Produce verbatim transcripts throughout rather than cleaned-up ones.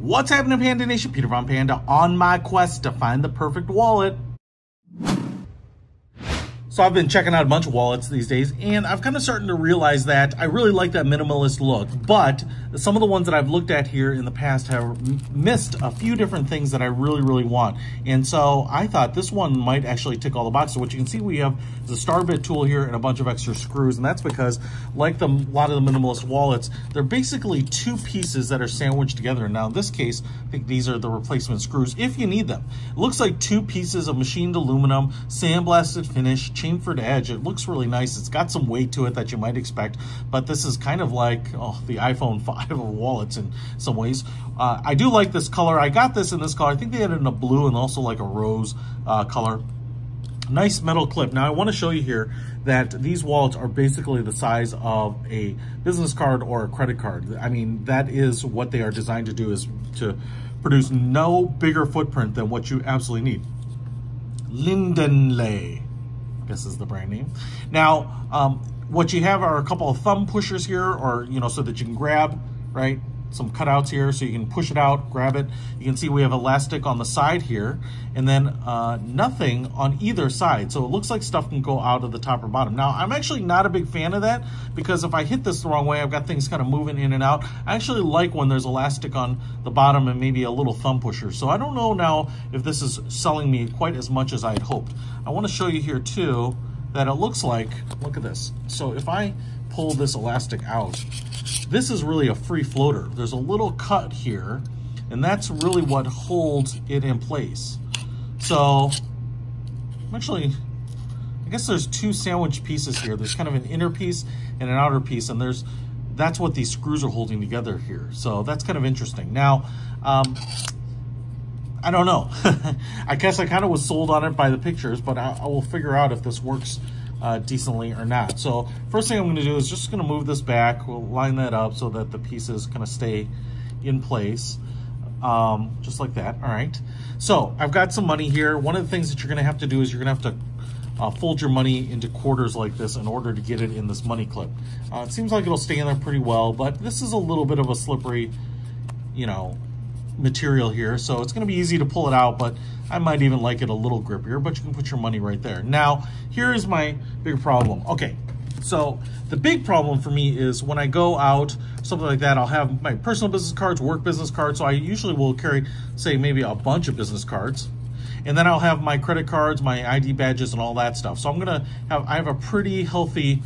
What's happening, Panda Nation? Peter von Panda on my quest to find the perfect wallet. So I've been checking out a bunch of wallets these days, and I've kind of started to realize that I really like that minimalist look, but some of the ones that I've looked at here in the past have missed a few different things that I really, really want. And so I thought this one might actually tick all the boxes. What you can see, we have the star bit tool here and a bunch of extra screws, and that's because, like the, a lot of the minimalist wallets, they're basically two pieces that are sandwiched together. Now in this case, I think these are the replacement screws if you need them. It looks like two pieces of machined aluminum, sandblasted finish, chamfered edge. It looks really nice. It's got some weight to it that you might expect, but this is kind of like oh, the iPhone five of wallets in some ways. Uh, I do like this color. I got this in this color. I think they had it in a blue and also like a rose uh, color. Nice metal clip. Now I want to show you here that these wallets are basically the size of a business card or a credit card. I mean, that is what they are designed to do, is to produce no bigger footprint than what you absolutely need. Lindenle, this is the brand name. Now, um, what you have are a couple of thumb pushers here, or, you know, so that you can grab, right? Some cutouts here so you can push it out, grab it. You can see we have elastic on the side here, and then uh, nothing on either side. So it looks like stuff can go out of the top or bottom. Now, I'm actually not a big fan of that, because if I hit this the wrong way, I've got things kind of moving in and out. I actually like when there's elastic on the bottom and maybe a little thumb pusher. So I don't know now if this is selling me quite as much as I had hoped. I want to show you here too that it looks like, look at this. So if I pull this elastic out, this is really a free floater. There's a little cut here, and that's really what holds it in place. So actually, I guess there's two sandwich pieces here. There's kind of an inner piece and an outer piece, and there's that's what these screws are holding together here. So that's kind of interesting. Now, um, I don't know. I guess I kind of was sold on it by the pictures, but I, I will figure out if this works Uh, decently or not. So first thing I'm going to do is just going to move this back. We'll line that up so that the pieces kind of stay in place, um, just like that. All right. So I've got some money here. One of the things that you're going to have to do is you're going to have to uh, fold your money into quarters like this in order to get it in this money clip. Uh, it seems like it'll stay in there pretty well, but this is a little bit of a slippery, you know, material here. So it's going to be easy to pull it out, but I might even like it a little grippier, but you can put your money right there. Now, here is my big problem. Okay, so the big problem for me is when I go out, something like that, I'll have my personal business cards, work business cards. So I usually will carry, say, maybe a bunch of business cards. And then I'll have my credit cards, my I D badges, and all that stuff. So I'm going to have, I have a pretty healthy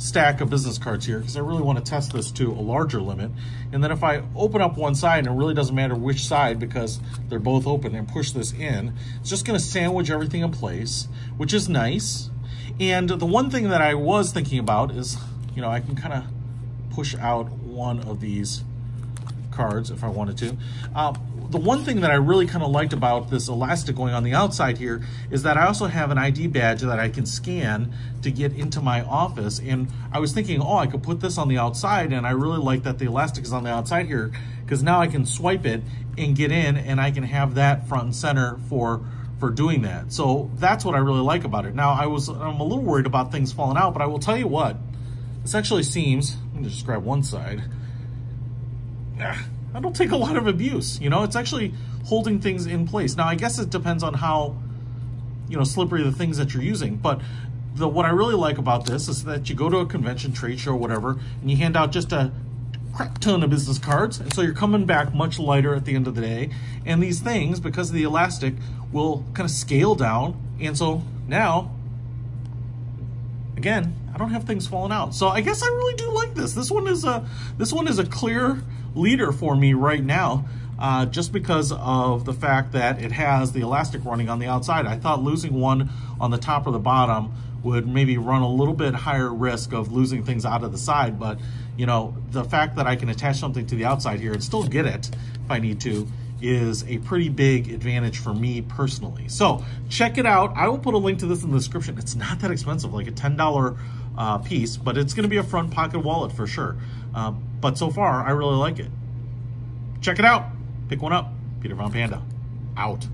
stack of business cards here, because I really want to test this to a larger limit. And then if I open up one side, and it really doesn't matter which side because they're both open, and push this in, it's just going to sandwich everything in place, which is nice. And the one thing that I was thinking about is, you know, I can kind of push out one of these cards if I wanted to. Uh, the one thing that I really kind of liked about this elastic going on the outside here is that I also have an I D badge that I can scan to get into my office. And I was thinking, oh, I could put this on the outside, and I really like that the elastic is on the outside here, because now I can swipe it and get in, and I can have that front and center for for doing that. So that's what I really like about it. Now I was, I'm a little worried about things falling out, but I will tell you what, this actually seems, I'm gonna just grab one side. I don't take a lot of abuse, you know, it's actually holding things in place. Now, I guess it depends on how, you know, slippery the things that you're using. But the, what I really like about this is that you go to a convention, trade show, whatever, and you hand out just a crap ton of business cards. And so you're coming back much lighter at the end of the day. And these things, because of the elastic, will kind of scale down. And so now, again, I don't have things falling out. So I guess I really do like this. This one is a, this one is a clear leader for me right now, uh, just because of the fact that it has the elastic running on the outside. I thought losing one on the top or the bottom would maybe run a little bit higher risk of losing things out of the side, but you know, the fact that I can attach something to the outside here and still get it if I need to is a pretty big advantage for me personally. So check it out. I will put a link to this in the description. It's not that expensive, like a ten dollar uh, piece, but it's going to be a front pocket wallet for sure. Uh, but so far, I really like it. Check it out. Pick one up. Peter von Panda, out.